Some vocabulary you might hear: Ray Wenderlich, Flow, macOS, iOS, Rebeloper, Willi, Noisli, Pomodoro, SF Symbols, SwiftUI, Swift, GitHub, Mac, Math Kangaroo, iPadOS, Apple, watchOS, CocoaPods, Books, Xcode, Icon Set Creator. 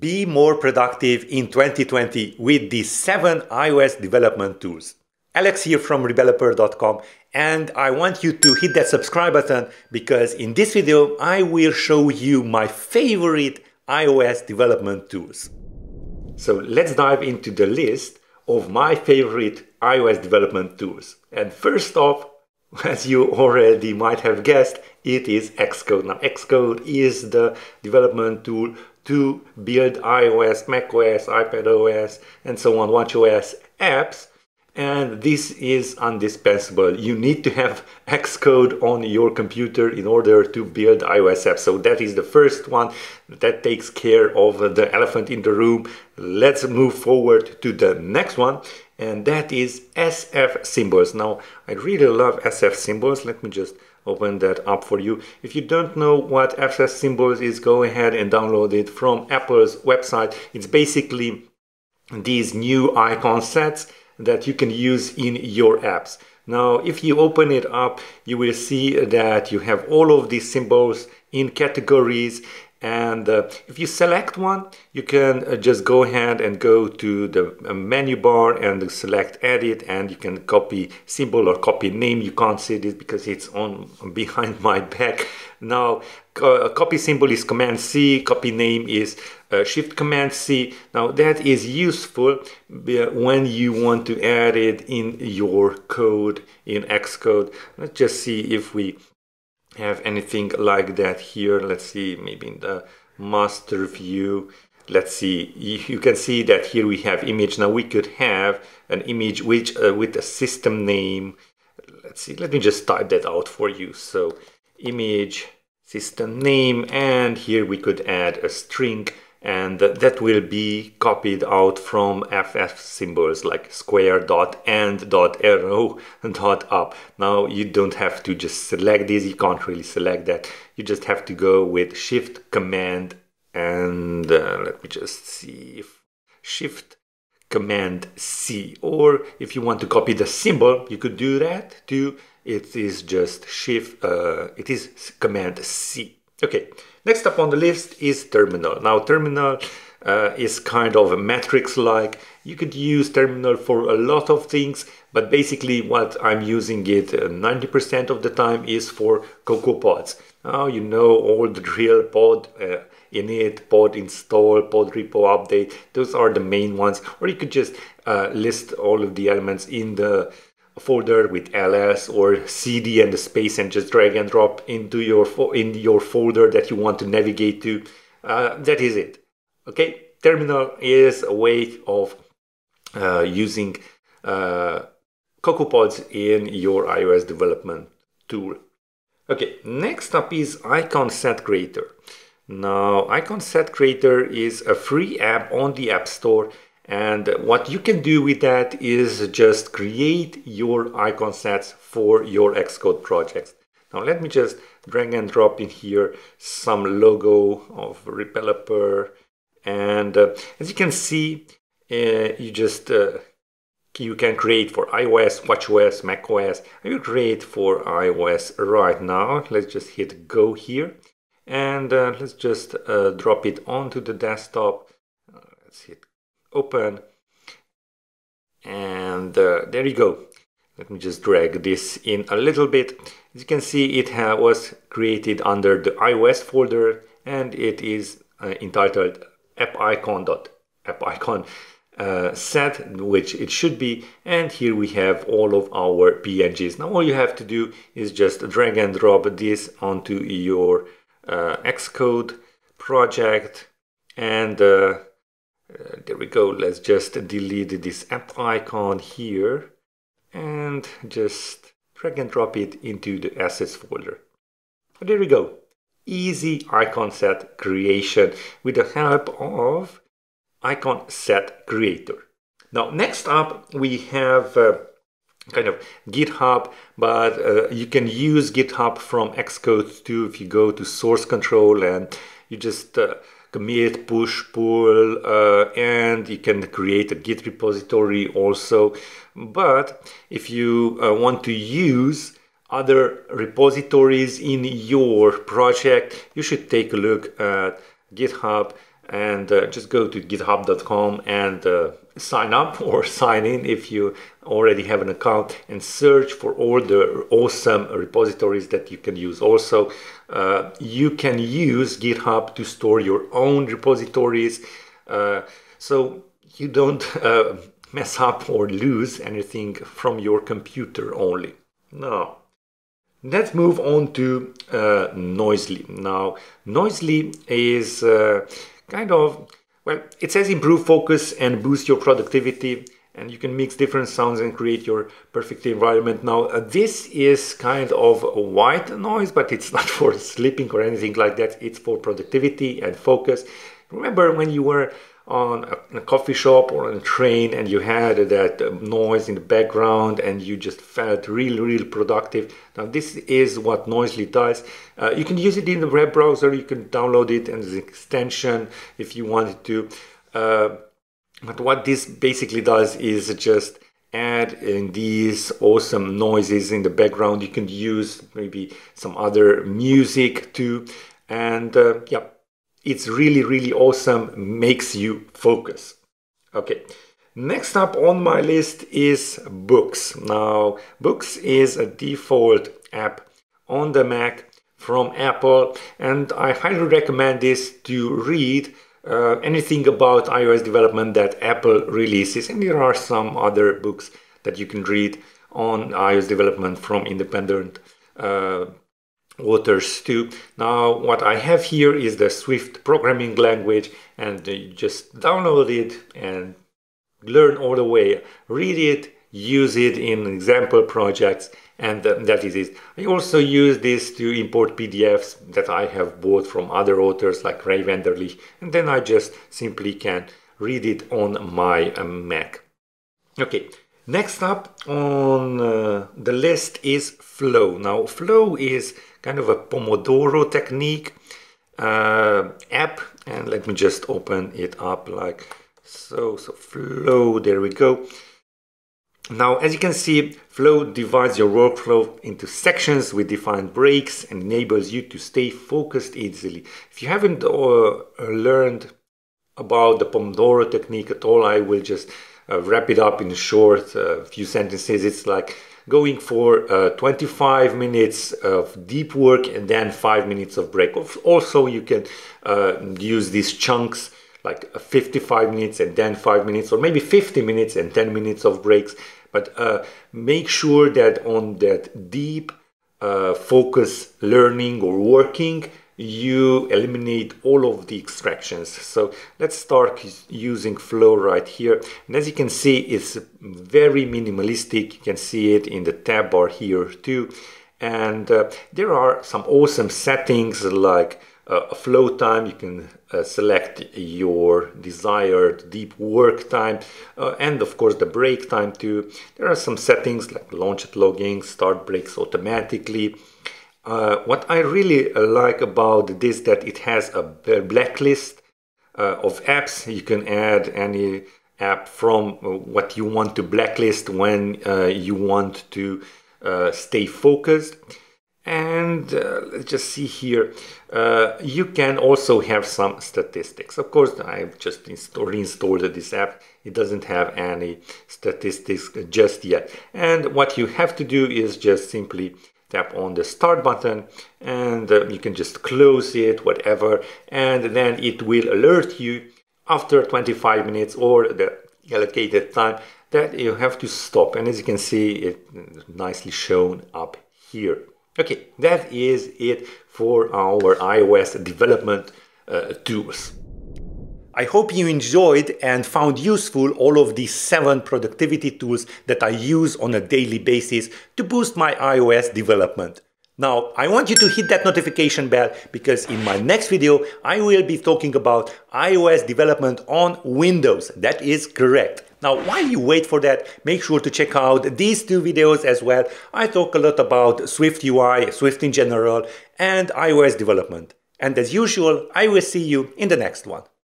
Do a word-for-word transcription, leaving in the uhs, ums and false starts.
Be more productive in twenty twenty with the seven iOS development tools. Alex here from Rebeloper dot com, and I want you to hit that subscribe button because in this video I will show you my favorite iOS development tools. So let's dive into the list of my favorite iOS development tools. And first off, as you already might have guessed, it is Xcode. Now Xcode is the development tool to build iOS, macOS, iPadOS, and so on, watchOS apps. And this is indispensable. You need to have Xcode on your computer in order to build iOS apps. So that is the first one that takes care of the elephant in the room. Let's move forward to the next one, and that is S F Symbols. Now, I really love S F Symbols. Let me just open that up for you. If you don't know what S F Symbols is, go ahead and download it from Apple's website. It's basically these new icon sets that you can use in your apps. Now, if you open it up, you will see that you have all of these symbols in categories. And uh, if you select one, you can uh, just go ahead and go to the uh, menu bar and select edit, and you can copy symbol or copy name. You can't see this because it's on behind my back. Now, uh, copy symbol is command C, copy name is uh, shift command C. Now that is useful when you want to add it in your code in Xcode. Let's just see if we have anything like that here. Let's see, maybe in the master view. Let's see, you can see that here we have image. Now we could have an image which uh, with a system name. Let's see, let me just type that out for you. So image, system name, and here we could add a string, and that will be copied out from F F Symbols, like square dot and dot arrow dot up. Now you don't have to just select this, you can't really select that, you just have to go with shift command and uh, let me just see if shift command C, or if you want to copy the symbol you could do that too. It is just shift uh, it is command C. Okay, next up on the list is terminal. Now terminal uh, is kind of a matrix-like. You could use terminal for a lot of things, but basically what I'm using it ninety percent of the time is for CocoaPods. Now you know all the drill, pod uh, init, pod install, pod repo update. Those are the main ones. Or you could just uh, list all of the elements in the folder with L S or C D and the space and just drag and drop into your fo in your folder that you want to navigate to. Uh, that is it. Okay, terminal is a way of uh, using uh, CocoaPods in your iOS development tool. Okay, next up is Icon Set Creator. Now, Icon Set Creator is a free app on the App Store. And what you can do with that is just create your icon sets for your Xcode projects. Now let me just drag and drop in here some logo of Rebeloper. And uh, as you can see, uh, you just uh, you can create for iOS, watchOS, macOS. I will create for iOS right now. Let's just hit go here. And uh, let's just uh, drop it onto the desktop. Uh, let's hit open, and uh, there you go. Let me just drag this in a little bit. As you can see, it was created under the iOS folder, and it is uh, entitled app icon dot app icon uh, set, which it should be. And here we have all of our P N Gs. Now all you have to do is just drag and drop this onto your uh, Xcode project, and uh, Uh, there we go. Let's just delete this app icon here and just drag and drop it into the assets folder. But there we go. Easy icon set creation with the help of Icon Set Creator. Now, next up, we have uh, kind of GitHub, but uh, you can use GitHub from Xcode too if you go to source control and you just uh, commit, push, pull, uh, and you can create a Git repository also. But if you uh, want to use other repositories in your project, you should take a look at GitHub. and uh, just go to github dot com and uh, sign up or sign in if you already have an account, and search for all the awesome repositories that you can use. Also, uh, you can use GitHub to store your own repositories, uh, so you don't uh, mess up or lose anything from your computer only. Now, let's move on to uh, Noisli. Now, Noisli is uh, kind of, well, it says improve focus and boost your productivity, and you can mix different sounds and create your perfect environment. Now, uh, this is kind of a white noise, but it's not for sleeping or anything like that. It's for productivity and focus. Remember when you were on a, a coffee shop or on a train and you had that noise in the background and you just felt really, really productive? Now, this is what Noisli does. Uh, you can use it in the web browser, you can download it as an extension if you wanted to. Uh, but what this basically does is just add in these awesome noises in the background. You can use maybe some other music too, and uh, yeah. It's really, really awesome, makes you focus. Okay, next up on my list is Books. Now, Books is a default app on the Mac from Apple, and I highly recommend this to read uh, anything about iOS development that Apple releases. And there are some other books that you can read on iOS development from independent uh, authors too. Now, what I have here is the Swift programming language, and you just download it and learn all the way. Read it, use it in example projects, and that is it. I also use this to import P D Fs that I have bought from other authors like Ray Wenderlich, and then I just simply can read it on my Mac. Okay. Next up on uh, the list is Flow. Now, Flow is kind of a Pomodoro technique uh, app, and let me just open it up like so. So Flow, there we go. Now, as you can see, Flow divides your workflow into sections with defined breaks and enables you to stay focused easily. If you haven't uh, learned about the Pomodoro technique at all, I will just Uh, wrap it up in a short uh, few sentences. It's like going for uh, twenty-five minutes of deep work and then five minutes of break. Also, you can uh, use these chunks like fifty-five minutes and then five minutes, or maybe fifty minutes and ten minutes of breaks. But uh, make sure that on that deep uh, focus learning or working, you eliminate all of the extractions. So let's start using Flow right here. And as you can see, it's very minimalistic. You can see it in the tab bar here too. And uh, there are some awesome settings like uh, flow time. You can uh, select your desired deep work time, uh, and of course the break time too. There are some settings like launch at logging, start breaks automatically. Uh, what I really like about this, that it has a blacklist uh, of apps. You can add any app from what you want to blacklist when uh, you want to uh, stay focused. And uh, let's just see here, uh, you can also have some statistics. Of course, I've just reinstalled this app. It doesn't have any statistics just yet. And what you have to do is just simply tap on the start button, and uh, you can just close it, whatever, and then it will alert you after twenty-five minutes or the allocated time that you have to stop. And as you can see, it nicely shown up here. Okay, that is it for our iOS development uh, tools. I hope you enjoyed and found useful all of these seven productivity tools that I use on a daily basis to boost my iOS development. Now, I want you to hit that notification bell, because in my next video, I will be talking about iOS development on Windows. That is correct. Now, while you wait for that, make sure to check out these two videos as well. I talk a lot about SwiftUI, Swift in general, and iOS development. And as usual, I will see you in the next one.